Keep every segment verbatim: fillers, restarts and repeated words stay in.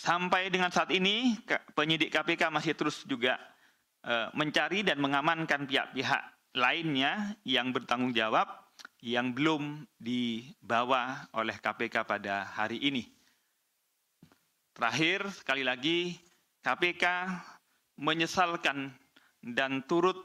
Sampai dengan saat ini penyidik K P K masih terus juga e, mencari dan mengamankan pihak-pihak lainnya yang bertanggung jawab yang belum dibawa oleh K P K pada hari ini. Terakhir, sekali lagi K P K menyesalkan dan turut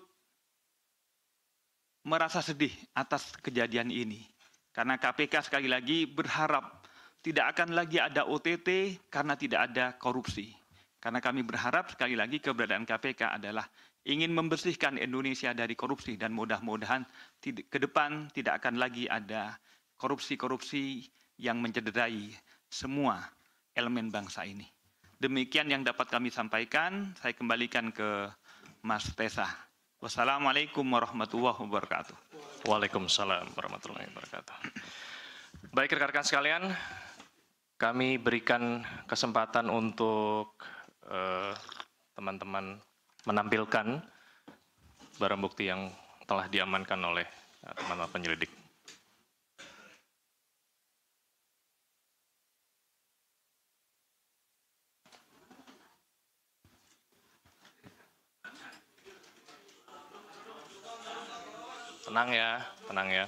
merasa sedih atas kejadian ini. Karena K P K sekali lagi berharap tidak akan lagi ada O T T karena tidak ada korupsi. Karena kami berharap sekali lagi keberadaan K P K adalah ingin membersihkan Indonesia dari korupsi dan mudah-mudahan ke depan tidak akan lagi ada korupsi-korupsi yang mencederai semua elemen bangsa ini. Demikian yang dapat kami sampaikan, saya kembalikan ke Mas Tesa. Wassalamualaikum warahmatullahi wabarakatuh. Waalaikumsalam warahmatullahi wabarakatuh. Baik rekan-rekan sekalian, kami berikan kesempatan untuk teman-teman eh, menampilkan barang bukti yang telah diamankan oleh teman-teman penyelidik. Tenang ya, tenang ya.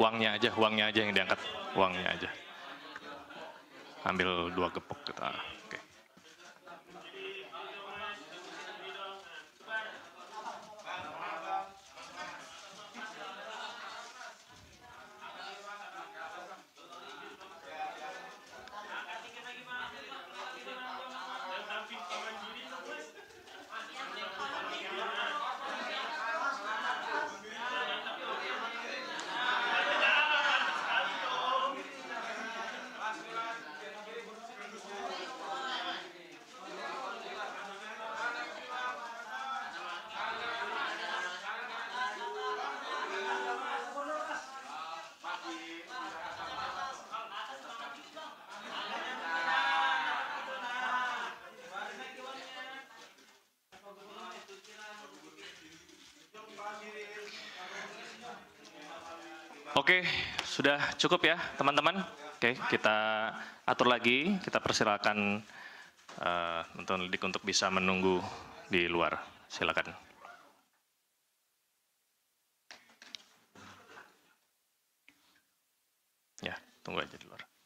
Uangnya aja, uangnya aja yang diangkat, uangnya aja. Ambil dua gepok kita. Oke. Oke, sudah cukup ya teman-teman. Oke, kita atur lagi, kita persilakan uh, teman-teman penyidik untuk bisa menunggu di luar. Silakan. Ya, tunggu aja di luar.